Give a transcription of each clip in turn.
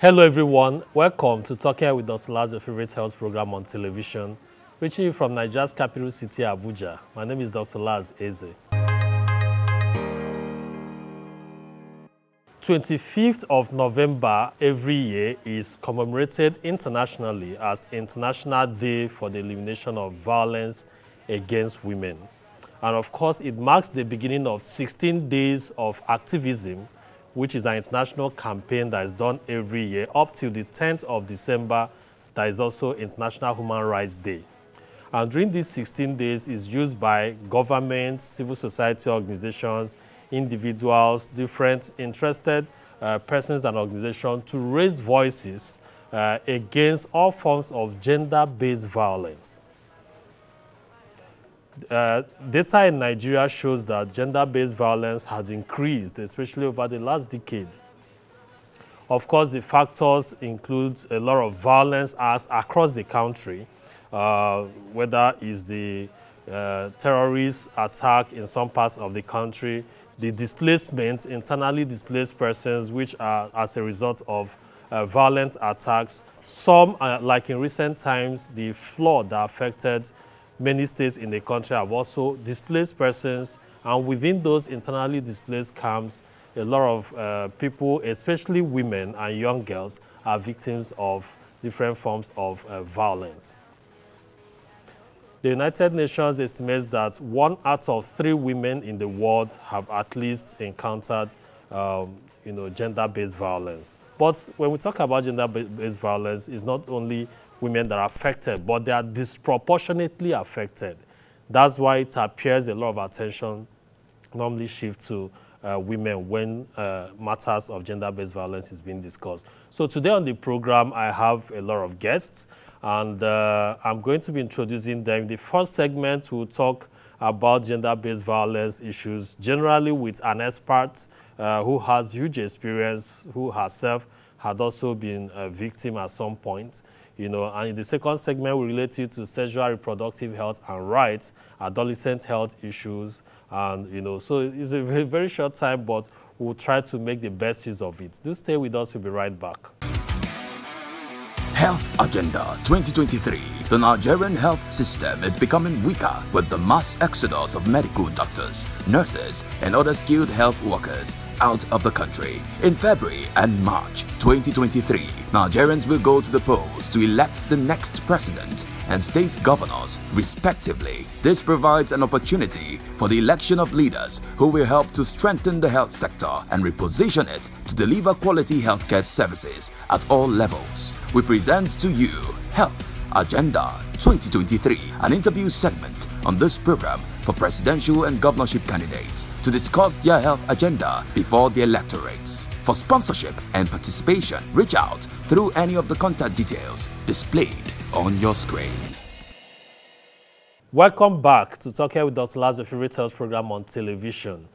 Hello everyone, welcome to Talk Here with Dr. Laz, your favorite health program on television, reaching you from Nigeria's capital city, Abuja. My name is Dr. Laz Eze. 25th of November every year is commemorated internationally as International Day for the Elimination of Violence Against Women. And of course, it marks the beginning of 16 days of activism, which is an international campaign that is done every year up till the 10th of December. That is also International Human Rights Day. And during these 16 days is used by governments, civil society organizations, individuals, different interested persons and organizations to raise voices against all forms of gender-based violence. Data in Nigeria shows that gender-based violence has increased, especially over the last decade. Of course, the factors include a lot of violence as across the country, whether it's the terrorist attack in some parts of the country, the displacement, internally displaced persons, which are as a result of violent attacks. Some, like in recent times, the flood that affected many states in the country have also displaced persons, and within those internally displaced camps, a lot of people, especially women and young girls, are victims of different forms of violence. The United Nations estimates that 1 out of 3 women in the world have at least encountered gender-based violence. But when we talk about gender-based violence, it's not only women that are affected, but they are disproportionately affected. That's why it appears a lot of attention normally shifts to women when matters of gender-based violence is being discussed. So today on the program, I have a lot of guests, and I'm going to be introducing them. The first segment, we'll talk about gender-based violence issues, generally with an expert who has huge experience, who herself had also been a victim at some point. And in the second segment, we relate it to sexual reproductive health and rights, adolescent health issues, and, so it's a very, very short time, but we'll try to make the best use of it. Do stay with us, we'll be right back. Health Agenda 2023. The Nigerian health system is becoming weaker with the mass exodus of medical doctors, nurses, and other skilled health workers out of the country. In February and March 2023, Nigerians will go to the polls to elect the next president and state governors, respectively. This provides an opportunity for the election of leaders who will help to strengthen the health sector and reposition it to deliver quality healthcare services at all levels. We present to you Health Agenda 2023, an interview segment on this program for presidential and governorship candidates to discuss their health agenda before the electorates. For sponsorship and participation, reach out through any of the contact details displayed on your screen. Welcome back to Talk Here with Dr. Laz, your favorite health program on television.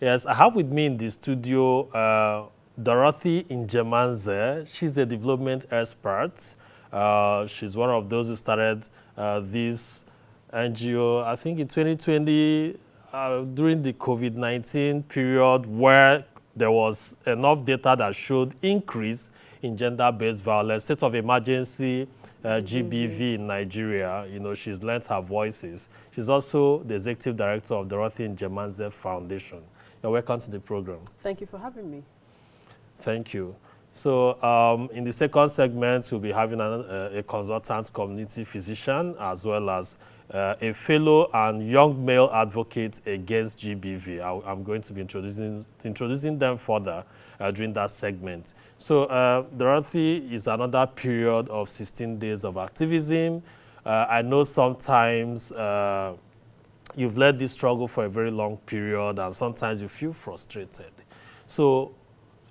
Yes, I have with me in the studio Dorothy Njemanze. She's a development expert. She's one of those who started this NGO, I think in 2020, during the COVID-19 period, where there was enough data that showed increase in gender-based violence, state of emergency, GBV in Nigeria. She's lent her voices. She's also the executive director of Dorothy Njemanze Foundation. You're welcome to the program. Thank you for having me. Thank you. So in the second segment, we'll be having a consultant community physician, as well as a fellow and young male advocate against GBV. I'm going to be introducing them further during that segment. So Dorothy, is another period of 16 days of activism. I know sometimes you've led this struggle for a very long period, and sometimes you feel frustrated. So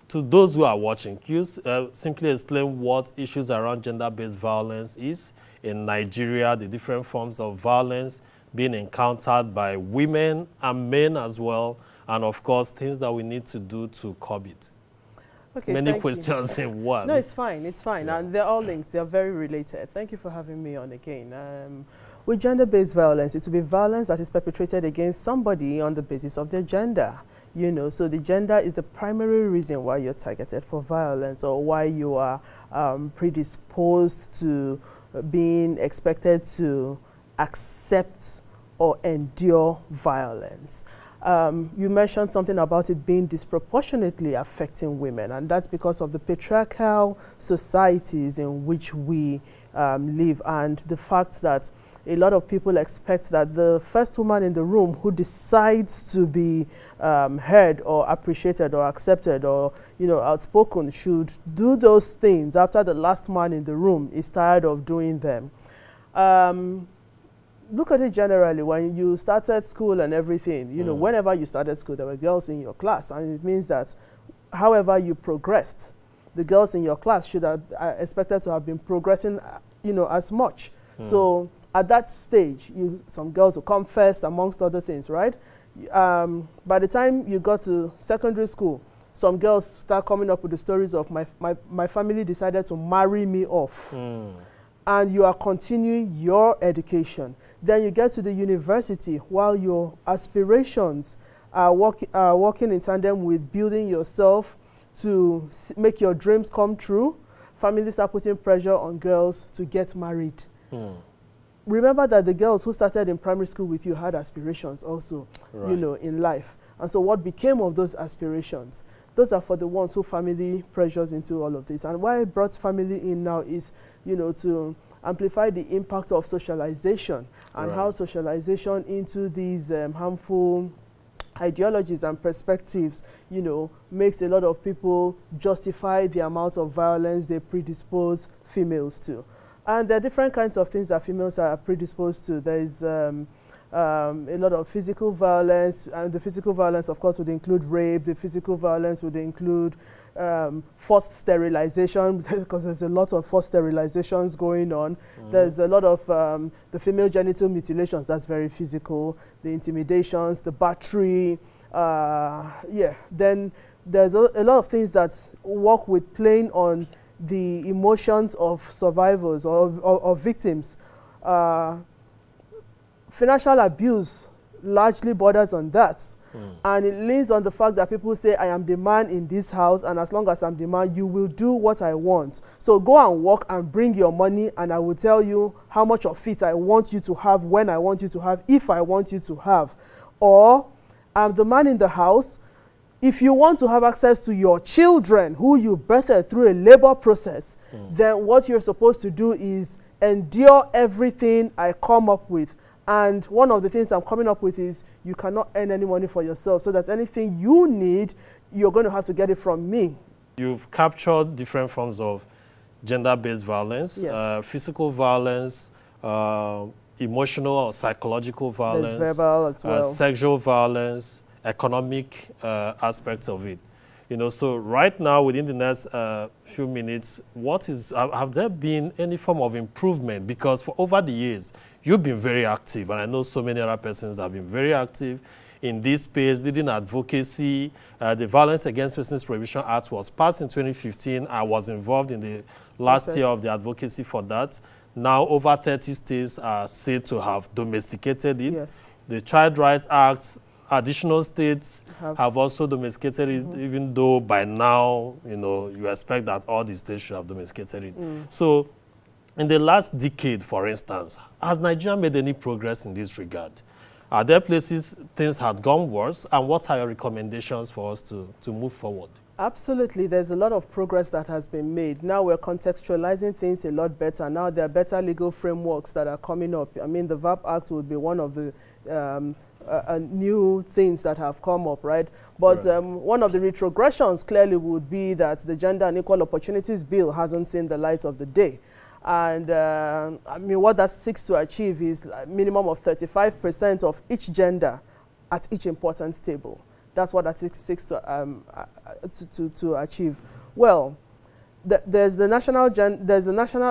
to those who are watching, can you simply explain what issues around gender-based violence is in Nigeria, the different forms of violence being encountered by women and men as well, and of course, things that we need to do to curb it? Okay, many questions in one. No, it's fine, it's fine. Yeah. And they're all linked, they're very related. Thank you for having me on again. With gender-based violence, it will be violence that is perpetrated against somebody on the basis of their gender. You know, so the gender is the primary reason why you're targeted for violence or why you are predisposed to being expected to accept or endure violence. You mentioned something about it being disproportionately affecting women, and that's because of the patriarchal societies in which we live, and the fact that a lot of people expect that the first woman in the room who decides to be heard or appreciated or accepted or, you know, outspoken should do those things after the last man in the room is tired of doing them. Look at it generally. When you started school and everything, you know, whenever you started school, there were girls in your class, and it means that however you progressed, the girls in your class should have expected to have been progressing, you know, as much. So at that stage, some girls will come first, amongst other things, right? By the time you got to secondary school, some girls start coming up with the stories of my family decided to marry me off. And you are continuing your education. Then you get to the university while your aspirations are working in tandem with building yourself to make your dreams come true. Families are putting pressure on girls to get married. Remember that the girls who started in primary school with you had aspirations also, you know, in life. And so what became of those aspirations? Those are for the ones who family pressures into all of this. And why I brought family in now is, you know, to amplify the impact of socialization and how socialization into these harmful ideologies and perspectives, you know, makes a lot of people justify the amount of violence they predispose females to. And there are different kinds of things that females are predisposed to. There is a lot of physical violence, and the physical violence, of course, would include rape. The physical violence would include forced sterilization, because there's a lot of forced sterilizations going on. There's a lot of the female genital mutilations. That's very physical. The intimidations, the battery. Yeah. Then there's a lot of things that work with playing on the emotions of survivors or victims. Financial abuse largely borders on that. And it leans on the fact that people say, I am the man in this house, and as long as I'm the man, you will do what I want. So go and work and bring your money, and I will tell you how much of it I want you to have, when I want you to have, if I want you to have. Or, I'm the man in the house. If you want to have access to your children who you birthed through a labor process, then what you're supposed to do is endure everything I come up with. And one of the things I'm coming up with is you cannot earn any money for yourself, so that anything you need, you're going to have to get it from me. You've captured different forms of gender-based violence, physical violence, emotional or psychological violence, verbal as well. Sexual violence, economic aspects of it, you know. So right now, within the next few minutes, what is, have there been any form of improvement? Because for over the years, you've been very active, and I know so many other persons have been very active in this space, leading advocacy. The Violence Against Persons Prohibition Act was passed in 2015. I was involved in the last year of the advocacy for that. Now over 30 states are said to have domesticated it. The Child Rights Act, additional states have also domesticated it, even though by now, you know, you expect that all the states should have domesticated it. So in the last decade, for instance, has Nigeria made any progress in this regard? Are there places things had gone worse, and what are your recommendations for us to move forward? Absolutely, there's a lot of progress that has been made. Now we're contextualizing things a lot better. Now there are better legal frameworks that are coming up. I mean, the VAP Act would be one of the new things that have come up, right? But one of the retrogressions clearly would be that the Gender and Equal Opportunities Bill hasn't seen the light of the day. And I mean, what that seeks to achieve is a minimum of 35% of each gender at each importance table. That's what that seeks to achieve. Well, there's the National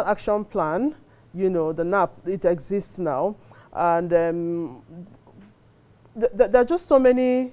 Action Plan, you know, the NAP. It exists now, and there are just so many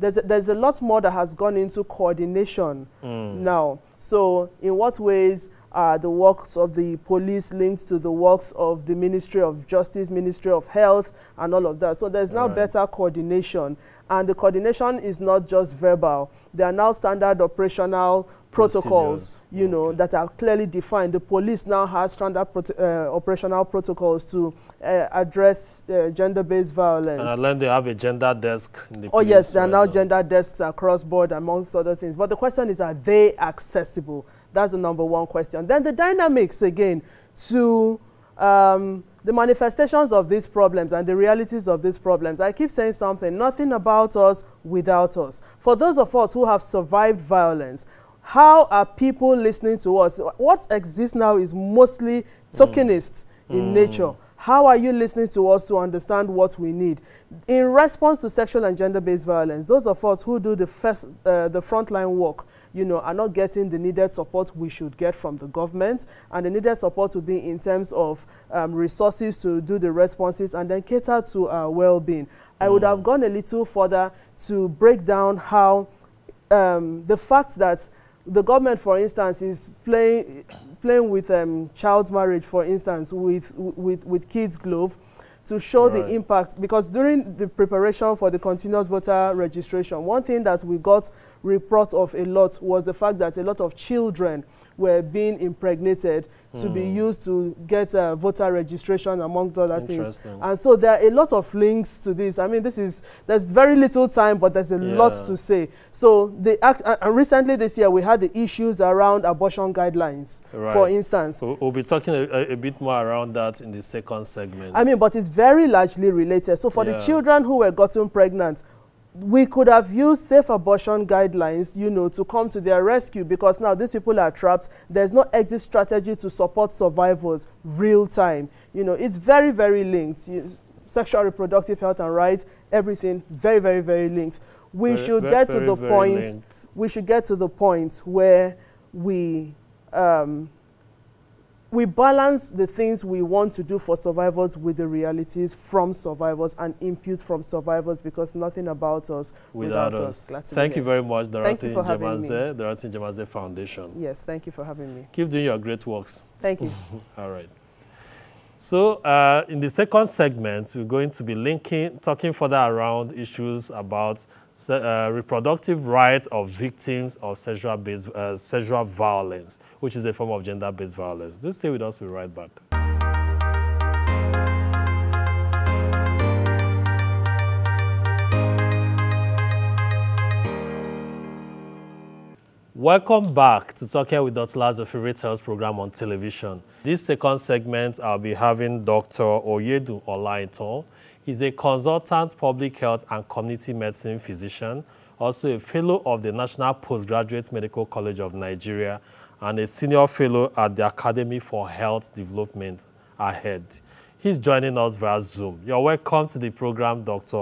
there's a lot more that has gone into coordination now. So in what ways are the works of the police linked to the works of the Ministry of Justice, Ministry of Health, and all of that? So there's now better coordination. And the coordination is not just verbal. There are now standard operational protocols, you know, that are clearly defined. The police now has standard operational protocols to address gender-based violence. And I learned they have a gender desk in the police. Oh yes, there are now gender desks across board, amongst other things. But the question is, are they accessible? That's the #1 question. Then the dynamics again to the manifestations of these problems and the realities of these problems. I keep saying something, nothing about us without us. For those of us who have survived violence, how are people listening to us? What exists now is mostly tokenist in nature. How are you listening to us to understand what we need? In response to sexual and gender-based violence, those of us who do the frontline work, you know, are not getting the needed support we should get from the government, and the needed support will be in terms of resources to do the responses and then cater to our well-being. I would have gone a little further to break down how the fact that the government, for instance, is playing with child marriage, for instance, with Kids Glove, to show the impact. Because during the preparation for the continuous voter registration, one thing that we got reports of a lot was the fact that a lot of children were being impregnated to be used to get voter registration, among other things. And so there are a lot of links to this. I mean, there's very little time, but there's a lot to say. So recently this year, we had the issues around abortion guidelines, for instance. So we'll be talking a bit more around that in the second segment. I mean, but it's very largely related. So for the children who were gotten pregnant, we could have used safe abortion guidelines, you know, to come to their rescue, because now these people are trapped. There's no exit strategy to support survivors real time. You know, it's very, very linked. Sexual reproductive health and rights, everything very, very, very linked. We should get to the point where we balance the things we want to do for survivors with the realities from survivors and input from survivors, because nothing about us without us. Thank you very much, Dorothy Njemanze, Dorothy Njemanze Foundation. Yes, thank you for having me. Keep doing your great works. Thank you. All right. So in the second segment, we're going to be talking further around issues about reproductive rights of victims of sexual violence, which is a form of gender-based violence. Do stay with us, we'll be right back. Welcome back to Talking with Dr. Laz, a favorite health program on television. This second segment, I'll be having Dr. Oyedu Du. He's a consultant public health and community medicine physician, also a fellow of the National Postgraduate Medical College of Nigeria, and a senior fellow at the Academy for Health Development, AHED. He's joining us via Zoom. You're welcome to the program, Dr.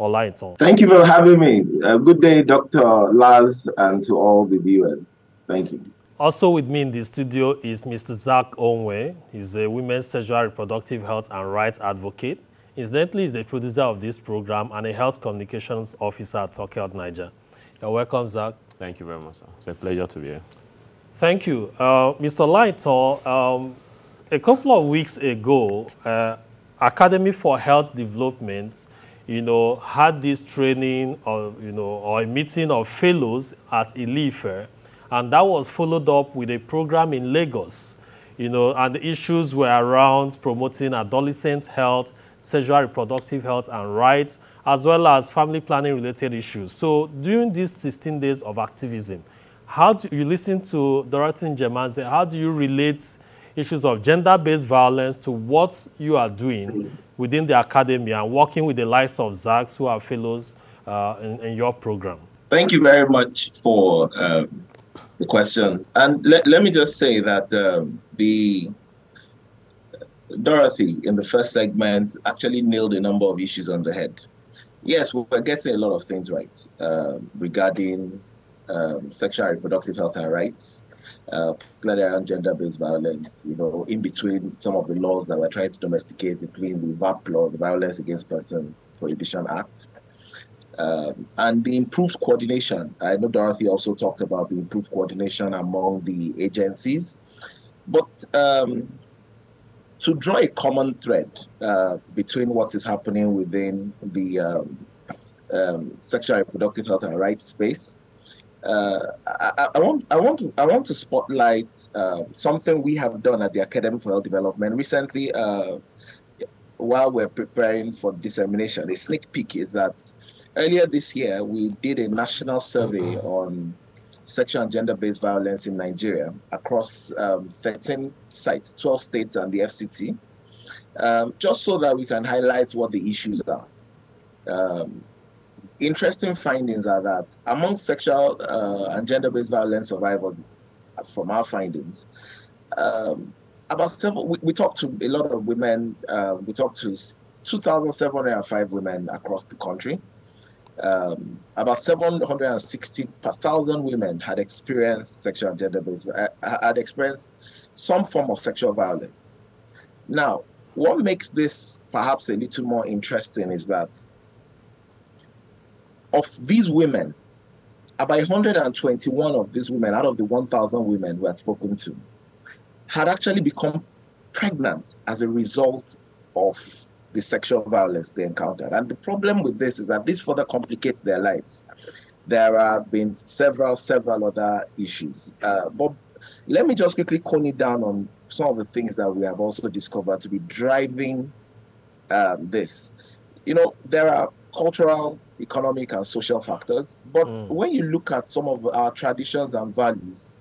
Olaito. Thank you for having me. Good day, Dr. Laz, and to all the viewers. Thank you. Also with me in the studio is Mr. Zach Ongwe. He's a women's sexual reproductive health and rights advocate. Incidentally, he's the producer of this program and a health communications officer at TalkHealth9ja. You're welcome, Zach. Thank you very much, sir. It's a pleasure to be here. Thank you. Mr. Laito, a couple of weeks ago, Academy for Health Development, you know, had this training of, you know, or a meeting of fellows at Ile-Ife, and that was followed up with a program in Lagos, you know, and the issues were around promoting adolescent health, sexual reproductive health and rights, as well as family planning related issues. So during these 16 days of activism, how do you listen to Dorothy Njemanze? How do you relate issues of gender-based violence to what you are doing within the academy and working with the likes of Zachs, who are fellows in your program? Thank you very much for the questions. And let me just say that Dorothy, in the first segment, actually nailed a number of issues on the head. Yes, we're getting a lot of things right regarding sexual and reproductive health and rights, particularly around gender-based violence, you know, in between some of the laws that we're trying to domesticate, including the VAP law, the Violence Against Persons Prohibition Act, And the improved coordination. I know Dorothy also talked about the improved coordination among the agencies, but to draw a common thread between what is happening within the sexual and reproductive health and rights space, I want to spotlight something we have done at the Academy for Health Development recently. While we're preparing for dissemination, a sneak peek is that earlier this year we did a national survey on sexual and gender-based violence in Nigeria across 13 sites, 12 states and the FCT, just so that we can highlight what the issues are. Interesting findings are that among sexual and gender-based violence survivors, from our findings, we talked to a lot of women. We talked to 2,705 women across the country. About 760 per thousand women had experienced sexual and gender-based, had experienced some form of sexual violence. Now, what makes this perhaps a little more interesting is that of these women, about 121 of these women out of the 1,000 women we had spoken to had actually become pregnant as a result of the sexual violence they encountered. And the problem with this is that this further complicates their lives. There have been several other issues. But let me just quickly cone it down on some of the things that we have also discovered to be driving this. You know, there are cultural, economic, and social factors. But when you look at some of our traditions and values,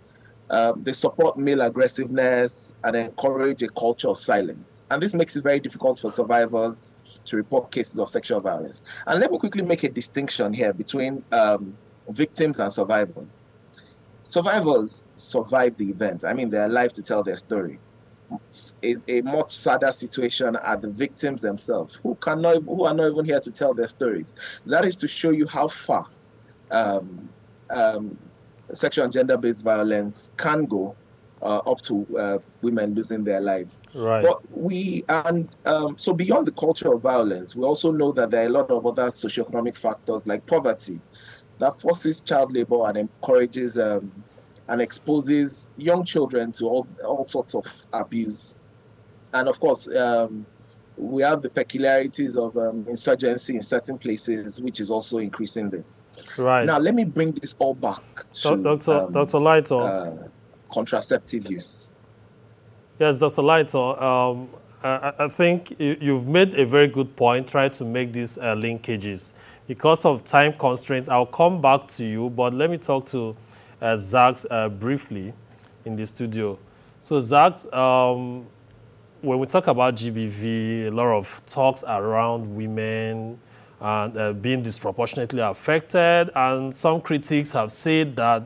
they support male aggressiveness and encourage a culture of silence. And this makes it very difficult for survivors to report cases of sexual violence. And let me quickly make a distinction here between victims and survivors. Survivors survive the event. I mean, they are alive to tell their story. It's a much sadder situation are the victims themselves, who are not even here to tell their stories. That is to show you how far sexual and gender-based violence can go up to women losing their lives. Right. But so beyond the culture of violence, we also know that there are a lot of other socioeconomic factors like poverty that forces child labor and encourages and exposes young children to all sorts of abuse. And of course, we have the peculiarities of insurgency in certain places, which is also increasing this. Right. Now, let me bring this all back to Dr. Laito. Contraceptive use. Yes, Dr. Laito, I think you've made a very good point, trying to make these linkages. Because of time constraints, I'll come back to you, but let me talk to Zach briefly in the studio. So, Zach, when we talk about GBV, a lot of talks around women and being disproportionately affected, and some critics have said that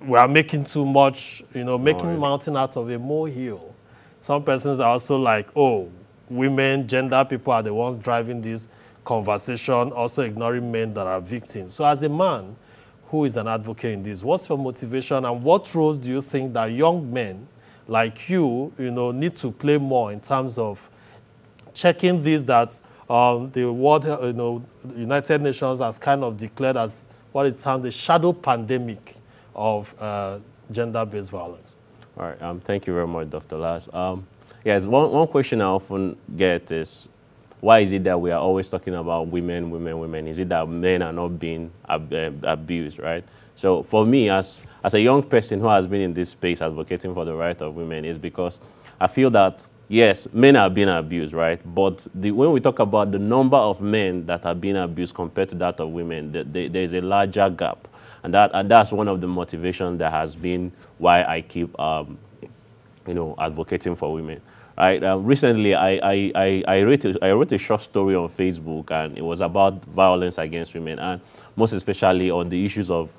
we are making too much, you know, making a mountain out of a molehill. Some persons are also like, oh, women, gender people are the ones driving this conversation, also ignoring men that are victims. So as a man who is an advocate in this, what's your motivation and what roles do you think that young men like you know, need to play more in terms of checking this that the World, you know, United Nations has kind of declared as what it termed the shadow pandemic of gender-based violence? All right, thank you very much, Dr. Laz. Yes, one question I often get is, why is it that we are always talking about women, women, women? Is it that men are not being abused, right? So for me, as a young person who has been in this space advocating for the right of women, is because I feel that, yes, men are being abused, right? But when we talk about the number of men that are being abused compared to that of women, there's a larger gap. And that's one of the motivations that has been why I keep you know, advocating for women. Right? Recently, I wrote a short story on Facebook, and it was about violence against women, and most especially on the issues of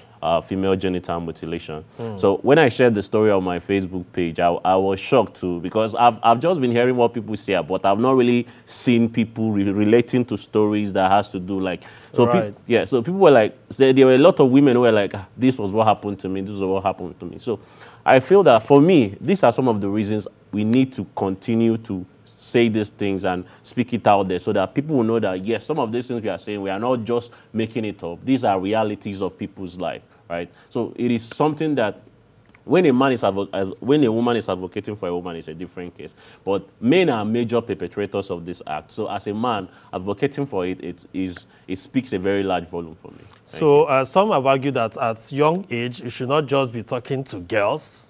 female genital mutilation. So when I shared the story on my Facebook page, I was shocked too, because I've just been hearing what people say, but I've not really seen people relating to stories that has to do like, so right. Yeah, so people were like, there were a lot of women who were like, this was what happened to me, this is what happened to me. So I feel that for me, these are some of the reasons we need to continue to say these things and speak it out there so that people will know that, yes, some of these things we are saying, we are not just making it up. These are realities of people's life, right? So it is something that when a woman is advocating for a woman, it's a different case. But men are major perpetrators of this act. So as a man advocating for it, it speaks a very large volume for me. So some have argued that at young age, you should not just be talking to girls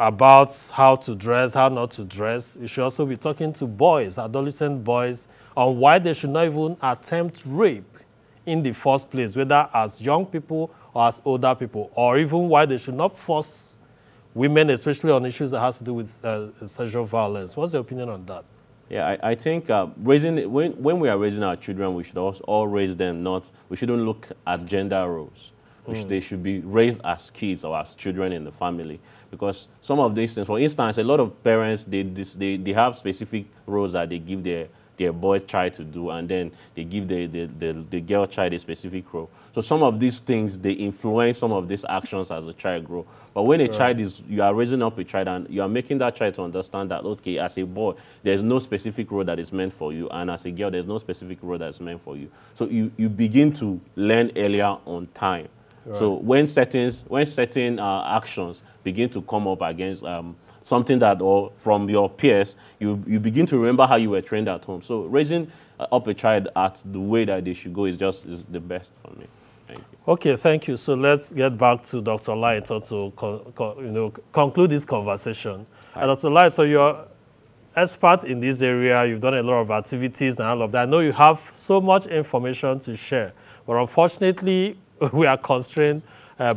about how to dress, how not to dress. You should also be talking to boys, adolescent boys, on why they should not even attempt rape in the first place, whether as young people or as older people, or even why they should not force women, especially on issues that has to do with sexual violence. What's your opinion on that? Yeah, I think when we are raising our children, we should also all raise them not. We shouldn't look at gender roles. They should be raised as kids or as children in the family. Because some of these things, for instance, a lot of parents, they have specific roles that they give their boy try to do, and then they give the girl child a specific role. So some of these things, they influence some of these actions as a child grow. But when a child is, you are raising up a child and you are making that child to understand that, okay, as a boy, there's no specific role that is meant for you, and as a girl, there's no specific role that's meant for you. So you begin to learn earlier on time. Right. So when certain actions begin to come up against, something that, or from your peers, you begin to remember how you were trained at home. So raising up a child at the way that they should go is the best for me. Thank you. Okay, thank you. So let's get back to Dr. Laito to conclude this conversation. Dr. Laito, you're expert in this area. You've done a lot of activities and all of that. I know you have so much information to share, but unfortunately, we are constrained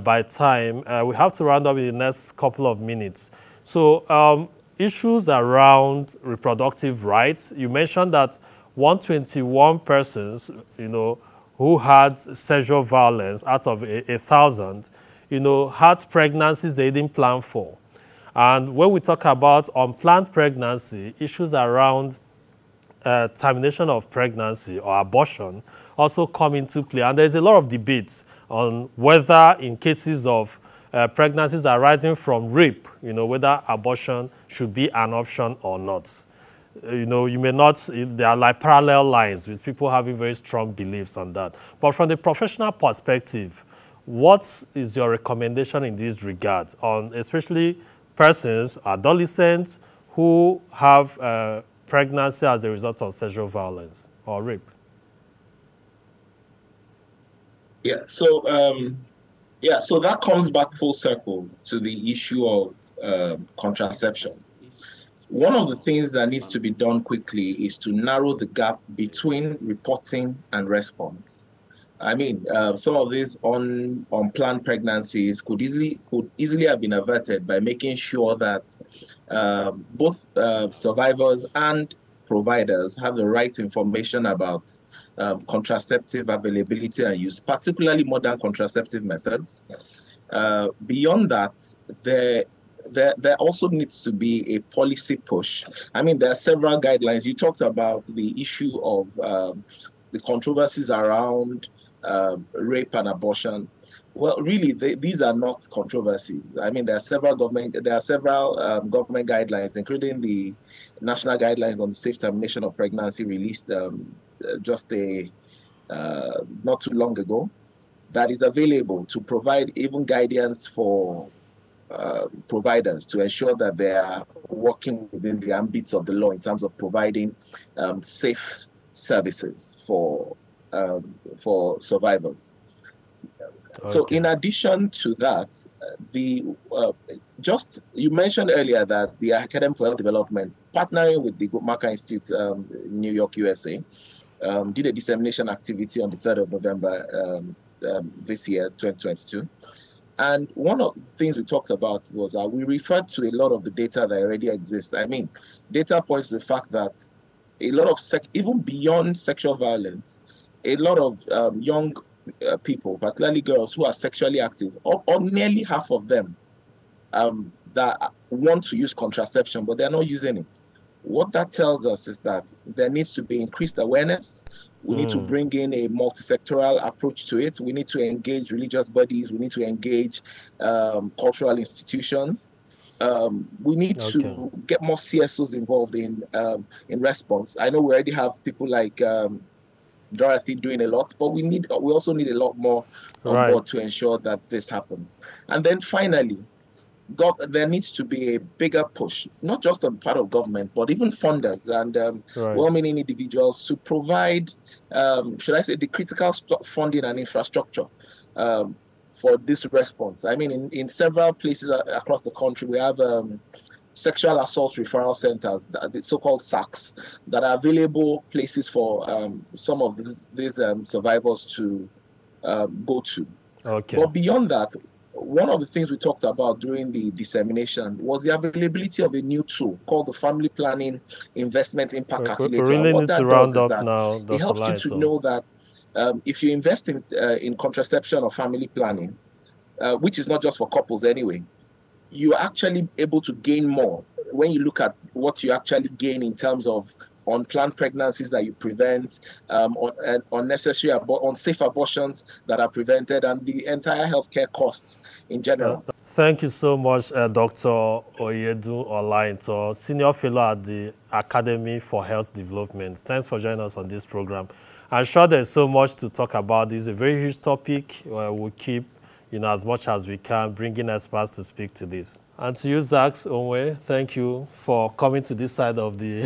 by time. We have to round up in the next couple of minutes. So issues around reproductive rights, you mentioned that 121 persons, who had sexual violence out of 1,000, had pregnancies they didn't plan for. And when we talk about unplanned pregnancy, issues around termination of pregnancy or abortion also come into play. And there's a lot of debates on whether in cases of pregnancies arising from rape, whether abortion should be an option or not. You may not, there are like parallel lines with people having very strong beliefs on that. But from the professional perspective, what is your recommendation in this regard on especially persons, adolescents, who have pregnancy as a result of sexual violence or rape? Yeah, so so that comes back full circle to the issue of contraception. One of the things that needs to be done quickly is to narrow the gap between reporting and response. I mean, some of these unplanned pregnancies could easily have been averted by making sure that both survivors and providers have the right information about contraceptive availability and use, particularly modern contraceptive methods. Beyond that, there also needs to be a policy push. I mean, there are several guidelines. You talked about the issue of the controversies around rape and abortion. Well, really, these are not controversies. I mean, there are several government guidelines, including the National Guidelines on the Safe Termination of Pregnancy released just not too long ago, that is available to provide even guidance for providers to ensure that they are working within the ambits of the law in terms of providing safe services for survivors. Okay. So in addition to that, you mentioned earlier that the Academy for Health Development, partnering with the Guttmacher Institute New York, USA, did a dissemination activity on the 3rd of November this year, 2022. And one of the things we talked about was that we referred to a lot of the data that already exists. I mean, data points to the fact that a lot of, even beyond sexual violence, a lot of young people, particularly girls who are sexually active, or nearly half of them that want to use contraception, but they're not using it. What that tells us is that there needs to be increased awareness. We need to bring in a multi-sectoral approach to it. We need to engage religious bodies. We need to engage cultural institutions. We need to get more CSOs involved in response. I know we already have people like Dorothy doing a lot, but we also need a lot more on board to ensure that this happens. And then finally, there needs to be a bigger push, not just on the part of government, but even funders and well-meaning individuals to provide, should I say, the critical funding and infrastructure for this response. I mean, in several places across the country, we have sexual assault referral centers, the so-called SACs, that are available places for some of these survivors to go to. Okay. But beyond that, one of the things we talked about during the dissemination was the availability of a new tool called the Family Planning Investment Impact Calculator. We really need to round up now. It helps you to know that if you invest in contraception or family planning, which is not just for couples anyway, you're actually able to gain more when you look at what you actually gain in terms of unplanned pregnancies that you prevent, unnecessary, unsafe abortions that are prevented, and the entire healthcare costs in general. Thank you so much, Dr. Oyedu Du, Senior Fellow at the Academy for Health Development. Thanks for joining us on this program. I'm sure there's so much to talk about. This is a very huge topic. We'll keep, as much as we can, bringing experts to speak to this. And to you, Zach Ongwe, thank you for coming to this side of the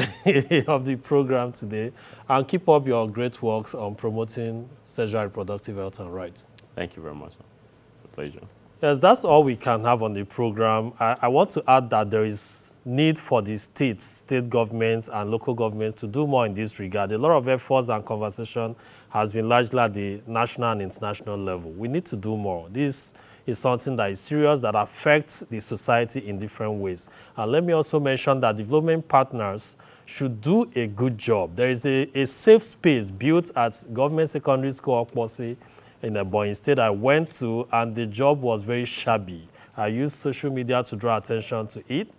of the program today, and keep up your great works on promoting sexual reproductive health and rights. Thank you very much. It's a pleasure. Yes, that's all we can have on the program. I want to add that there is need for the states, state governments and local governments to do more in this regard. A lot of efforts and conversation has been largely at the national and international level. We need to do more. This is something that is serious, that affects the society in different ways. And let me also mention that development partners should do a good job. There is a safe space built at government secondary school Okposi in Ebonyi State I went to, and the job was very shabby. I used social media to draw attention to it.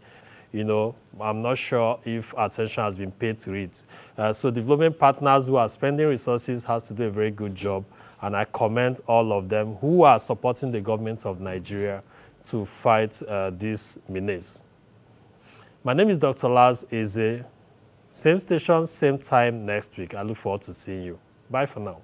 I'm not sure if attention has been paid to it. So development partners who are spending resources has to do a very good job. And I commend all of them who are supporting the government of Nigeria to fight this menace. My name is Dr. Laz Eze. Same station, same time next week. I look forward to seeing you. Bye for now.